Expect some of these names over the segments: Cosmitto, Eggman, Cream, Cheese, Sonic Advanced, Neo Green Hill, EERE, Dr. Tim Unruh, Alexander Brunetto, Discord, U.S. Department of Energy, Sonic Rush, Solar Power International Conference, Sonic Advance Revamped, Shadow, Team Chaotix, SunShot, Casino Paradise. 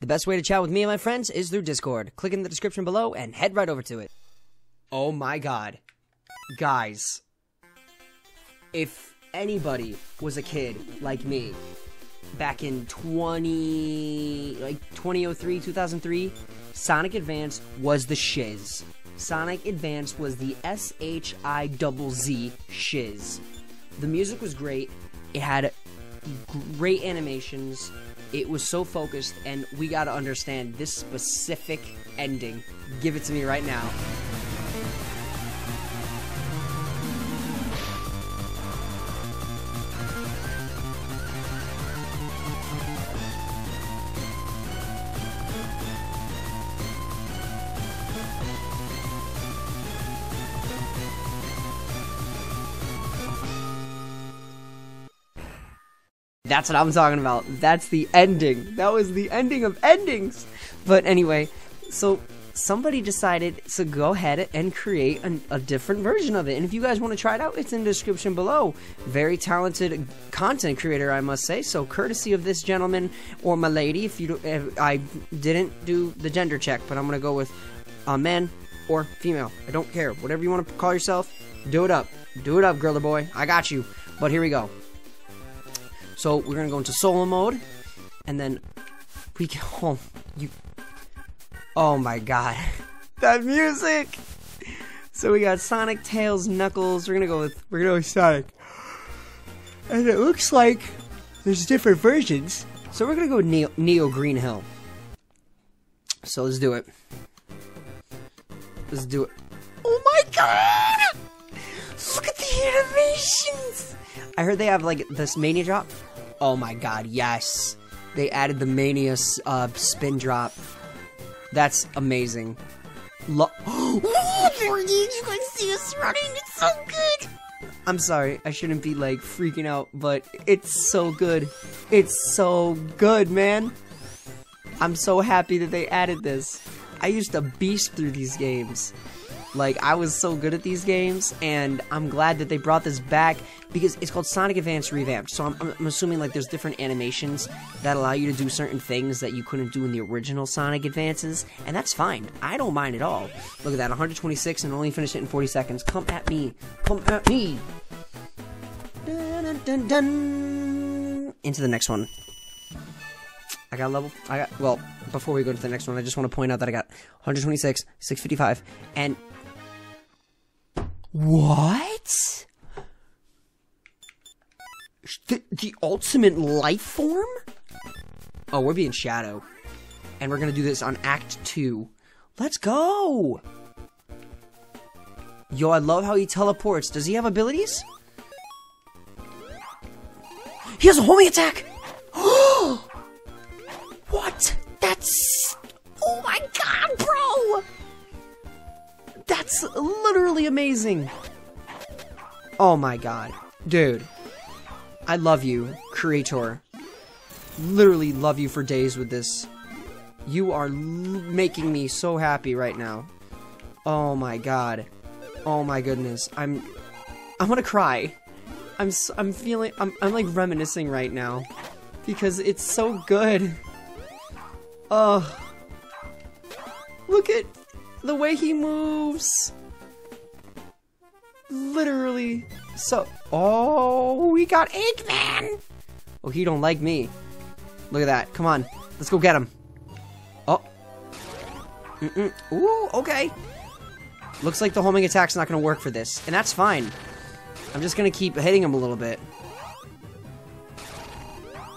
The best way to chat with me and my friends is through Discord. Click in the description below and head right over to it. Oh my god. Guys. If anybody was a kid like me back in 2003, 2003, Sonic Advance was the shiz. Sonic Advance was the S-H-I-Z-Z shiz. The music was great. It had great animations. It was so focused, and we gotta understand this specific ending. Give it to me right now. That's what I'm talking about. That's the ending. That was the ending of endings. But anyway, so somebody decided to go ahead and create a different version of it. And if you guys want to try it out, it's in the description below. Very talented content creator, I must say. So courtesy of this gentleman or my lady, I didn't do the gender check, but I'm going to go with man or female. I don't care. Whatever you want to call yourself, do it up. Do it up, girl or boy. I got you. But here we go. So we're gonna go into solo mode, and then we go home. Oh my god, that music! So we got Sonic, Tails, Knuckles. We're gonna go with Sonic, and it looks like there's different versions. So we're gonna go Neo Green Hill. So let's do it. Let's do it. Oh my god! Look at the animations! I heard they have like this Mania drop. Oh my god, yes. They added the Mania spin drop. That's amazing. You guys see us running? It's so good! I'm sorry, I shouldn't be like freaking out, but it's so good. It's so good, man. I'm so happy that they added this. I used to beast through these games. Like, I was so good at these games, and I'm glad that they brought this back, because it's called Sonic Advance Revamped, so I'm assuming, like, there's different animations that allow you to do certain things that you couldn't do in the original Sonic Advances, and that's fine. I don't mind at all. Look at that, 126, and only finished it in 40 seconds. Come at me. Come at me. Dun, dun, dun, dun. Into the next one. Well, before we go to the next one, I just want to point out that I got 126, 655, and... What? The ultimate life form? Oh, we're being Shadow. And we're gonna do this on Act 2. Let's go! Yo, I love how he teleports. Does he have abilities? He has a homing attack! What? That's... Oh my god, bro! That's literally amazing. Oh my god. Dude. I love you, creator. Literally love you for days with this. You are making me so happy right now. Oh my god. Oh my goodness. I'm gonna cry. I'm feeling... I'm like reminiscing right now. Because it's so good. Oh. Look at... the way he moves! Literally. So... Oh, we got Eggman! Oh, he don't like me. Look at that. Come on. Let's go get him. Oh. Mm-mm. Ooh, okay. Looks like the homing attack's not gonna work for this. And that's fine. I'm just gonna keep hitting him a little bit.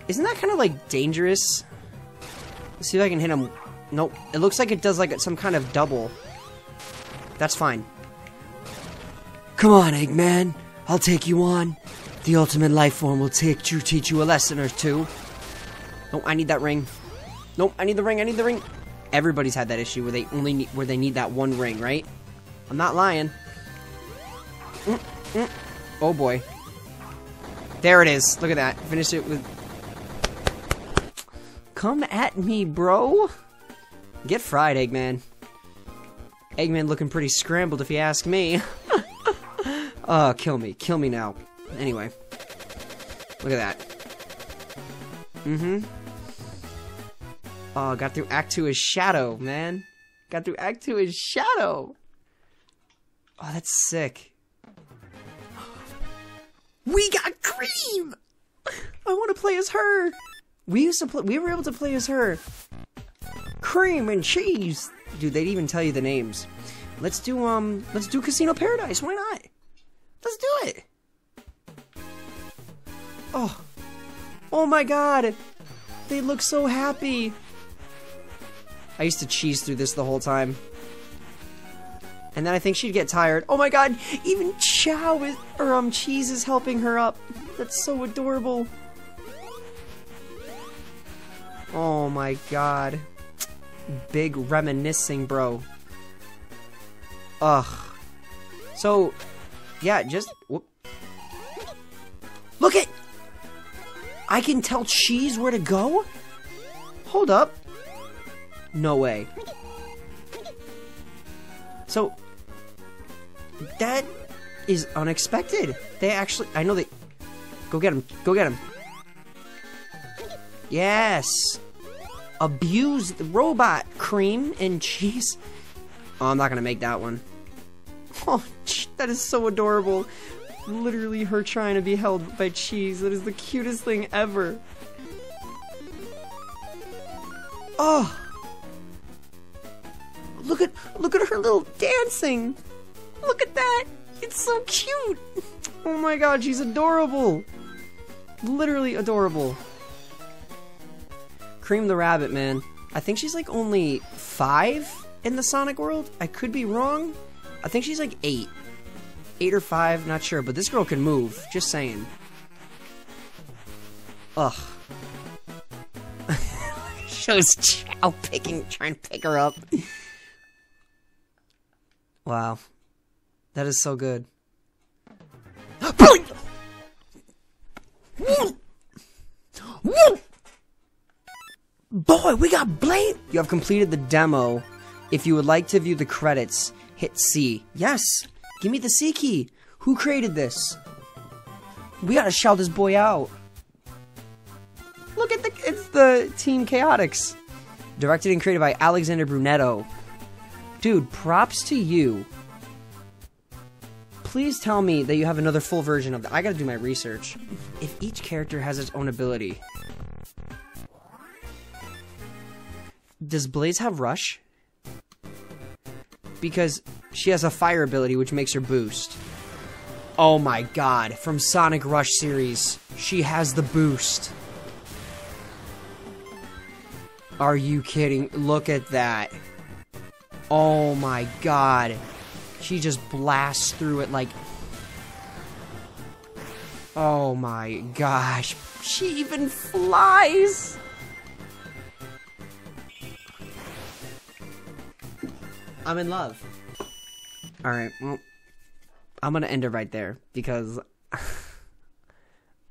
Isn't that kind of, like, dangerous? Let's see if I can hit him... Nope. It looks like it does like some kind of double. That's fine. Come on, Eggman. I'll take you on. The ultimate life form will teach you a lesson or two. Nope, I need that ring. Nope, I need the ring. I need the ring. Everybody's had that issue where they only need, where they need that one ring, right? I'm not lying. Mm-mm. Oh boy. There it is. Look at that. Finish it with. Come at me, bro. Get fried, Eggman. Eggman looking pretty scrambled if you ask me. Kill me. Kill me now. Anyway. Look at that. Mm-hmm. Oh, got through Act 2 as Shadow, man. Got through Act 2 as Shadow. Oh, that's sick. We got Cream! I want to play as her. We were able to play as her. Cream and Cheese. Dude, they'd even tell you the names. Let's do Casino Paradise. Why not? Let's do it. Oh. Oh my god. They look so happy. I used to cheese through this the whole time. And then I think she'd get tired. Oh my god, even Cheese is helping her up. That's so adorable. Oh my god. Big reminiscing, bro. Ugh. So, yeah, just... Whoop. Look it! I can tell Cheese where to go? Hold up. No way. So... that is unexpected. They actually... I know they... Go get him. Go get him. Yes! Abuse the robot, Cream and Cheese. Oh, I'm not gonna make that one. Oh, that is so adorable. Literally her trying to be held by Cheese. That is the cutest thing ever. Oh! Look at her little dancing! Look at that! It's so cute! Oh my god, she's adorable! Literally adorable. Cream the rabbit, man. I think she's like only 5 in the Sonic world. I could be wrong. I think she's like 8. 8 or 5, not sure, but this girl can move. Just saying. Ugh. Shows Chow picking, trying to pick her up. Wow. That is so good. Boy, we got Blade! You have completed the demo. If you would like to view the credits, hit C. Yes! Give me the C key! Who created this? We gotta shout this boy out. Look at the... it's the Team Chaotix. Directed and created by Alexander Brunetto. Dude, props to you. Please tell me that you have another full version of the... I gotta do my research. If each character has its own ability... Does Blaze have Rush? Because she has a fire ability which makes her boost. Oh my god, from Sonic Rush series, she has the boost. Are you kidding? Look at that. Oh my god. She just blasts through it like... Oh my gosh. She even flies! I'm in love. Alright, well... I'm gonna end it right there, because...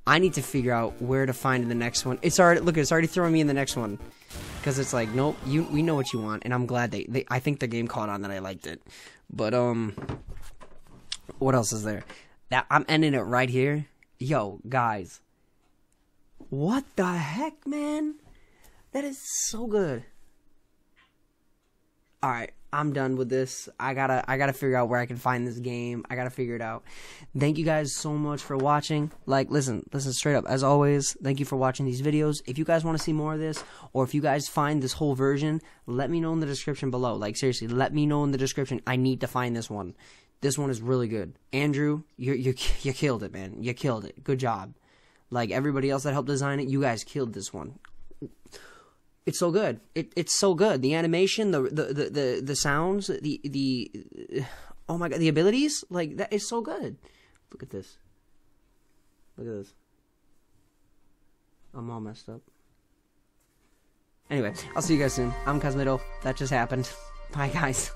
I need to figure out where to find the next one. It's already... Look, it's already throwing me in the next one. Because it's like, nope, we know what you want, and I'm glad they I think the game caught on that I liked it. But, what else is there? I'm ending it right here. Yo, guys. What the heck, man? That is so good. Alright. I'm done with this. I gotta figure out where I can find this game. I gotta figure it out. Thank you guys so much for watching. Like, listen straight up. As always, thank you for watching these videos. If you guys want to see more of this, or if you guys find this whole version, let me know in the description below. Like, seriously, let me know in the description. I need to find this one. This one is really good. Andrew, you killed it, man. You killed it. Good job. Like, everybody else that helped design it, you guys killed this one. It's so good. It's so good. The animation, the sounds, the oh my god, the abilities, like, that is so good. Look at this. Look at this. I'm all messed up. Anyway, I'll see you guys soon. I'm Cosmitto. That just happened. Bye, guys.